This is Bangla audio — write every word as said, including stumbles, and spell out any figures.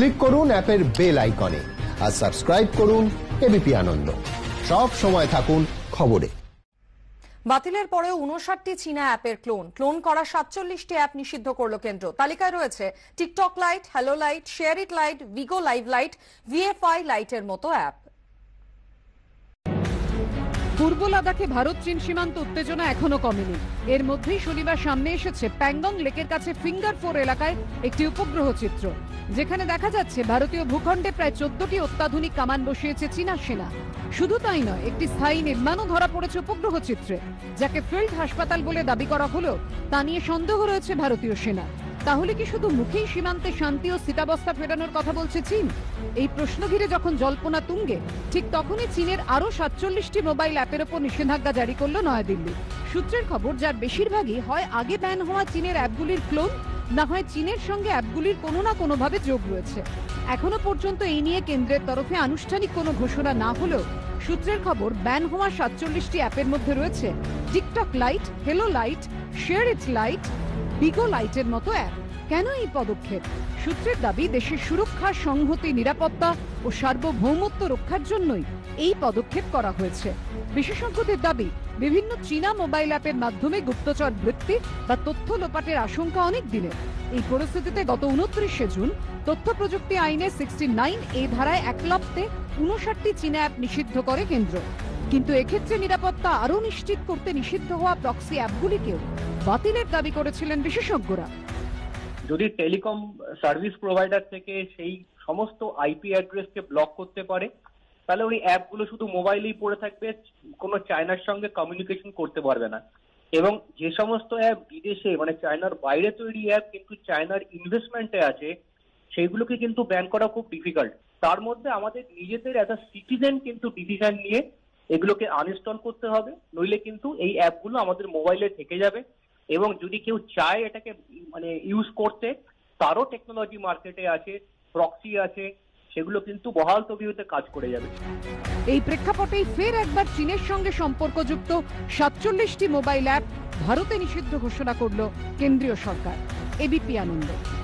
ক্লিক করুন অ্যাপের বেল আইকনে আর সাবস্ক্রাইব করুন এবিপি আনন্দ। সব সময় থাকুন খবরে। বাতিলের পরেও উনষাটটি চীনা অ্যাপের ক্লোন ক্লোন করা সাতচল্লিশটি অ্যাপ নিষিদ্ধ করল কেন্দ্র। তালিকায় রয়েছে TikTok lite, hello lite, SHAREit lite, Bigo live lite, ভিএফআই লাইটের মতো অ্যাপ। পূর্ব লাদাখে ভারত চীন সীমান্ত উত্তেজনা এখনো কমেনি। এর মধ্যেই শনিবার সামনে এসেছে প্যাংগং লেকের কাছে ফিঙ্গার ফোর এলাকায় একটি উপগ্রহ চিত্র, যেখানে দেখা যাচ্ছে ভারতীয় ভূখণ্ডে প্রায় চোদ্দটি অত্যাধুনিক কামান বসিয়েছে চীনা সেনা। শুধু তাই নয়, একটি স্থায়ী নির্মাণও ধরা পড়েছে উপগ্রহ চিত্রে, যাকে ফিল্ড হাসপাতাল বলে দাবি করা হলেও তা নিয়ে সন্দেহ রয়েছে ভারতীয় সেনা। তাহলে কি শুধু মুখেই সীমান্তে শান্তি ও স্থিতাবস্থা ফেরানোর কথা বলছে চীন? এই প্রশ্ন ঘিরে যখন জল্পনা তুঙ্গে, ঠিক তখনই চীনের আরও সাতচল্লিশটি মোবাইল অ্যাপের ওপর নিষেধাজ্ঞা জারি করল নয়াদিল্লি। সূত্রের খবর, যার বেশিরভাগই হয় আগে ব্যান হওয়া চীনের অ্যাপগুলির ক্লোন, না হয় চীনের সঙ্গে অ্যাপগুলির কোনো না কোনোভাবে যোগ রয়েছে। এখনো পর্যন্ত এই নিয়ে কেন্দ্রের তরফে আনুষ্ঠানিক কোনো ঘোষণা না হলেও সূত্রের খবর, ব্যান হওয়া সাতচল্লিশটি অ্যাপের মধ্যে রয়েছে TikTok lite, hello lite, SHAREit lite, Bigo লাইটের মতো অ্যাপ। কেন এই পদক্ষেপ? সূত্রের দাবি, দেশের সুরক্ষা, সংহতি, নিরাপত্তা ও সার্বভৌমত্ব রক্ষার জন্যই এই পদক্ষেপ করা হয়েছে। বিশেষজ্ঞদের দাবি, বিভিন্ন চীনা মোবাইল অ্যাপের মাধ্যমে গুপ্তচর বৃত্তি বা তথ্য লোপাটের আশঙ্কা অনেক দিনের। এই পরিস্থিতিতে গত উনত্রিশে জুন তথ্য প্রযুক্তি আইনের সিক্সটি নাইন এই ধারায় একলপ্তে উনষাটটি চীনা অ্যাপ নিষিদ্ধ করে কেন্দ্র। কিন্তু এক্ষেত্রে নিরাপত্তা আরও নিশ্চিত করতে নিষিদ্ধ হওয়া প্রক্সি অ্যাপগুলিকেও বাতিলের দাবি করেছিলেন বিশেষজ্ঞরা। যদি টেলিকম সার্ভিস প্রোভাইডার থেকে সেই সমস্ত আইপি অ্যাড্রেসকে ব্লক করতে পারে, তাহলে ওই অ্যাপগুলো শুধু মোবাইলেই পড়ে থাকবে, কোনো চায়নার সঙ্গে কমিউনিকেশন করতে পারবে না। এবং যে সমস্ত অ্যাপ বিদেশে মানে চায়নার বাইরে তৈরি অ্যাপ কিন্তু চায়নার ইনভেস্টমেন্টে আছে, সেইগুলোকে কিন্তু ব্যান করা খুব ডিফিকাল্ট। তার মধ্যে আমাদের নিজেদের অ্যাজ আ সিটিজেন কিন্তু ডিসিশন নিয়ে এগুলোকে আনইনস্টল করতে হবে, নইলে কিন্তু এই অ্যাপগুলো আমাদের মোবাইলে থেকে যাবে। এবং যদি কেউ চায় এটাকে মানে ইউজ করতে, তারও টেকনোলজি মার্কেটে আছে, প্রক্সি আছে, সেগুলো কিন্তু বহাল তবিয়তে কাজ করে যাবে। এই প্রেক্ষাপটেই ফের একবার চীনের সঙ্গে সম্পর্কযুক্ত সাতচল্লিশটি মোবাইল অ্যাপ ভারতে নিষিদ্ধ ঘোষণা করল কেন্দ্রীয় সরকার। এবিপি আনন্দ।